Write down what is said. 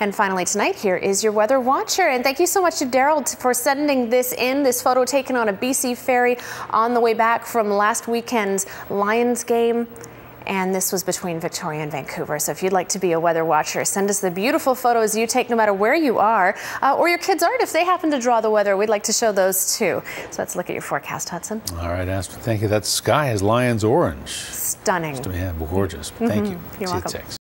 And finally tonight, here is your weather watcher. And thank you so much to Daryld for sending this in, this photo taken on a B.C. ferry on the way back from last weekend's Lions game. And this was between Victoria and Vancouver. So if you'd like to be a weather watcher, send us the beautiful photos you take no matter where you are, or your kids aren't. If they happen to draw the weather, we'd like to show those too. So let's look at your forecast, Hudson. All right, Astrid, thank you. That sky is Lions orange. Stunning. Yeah, gorgeous. Thank you. You're welcome.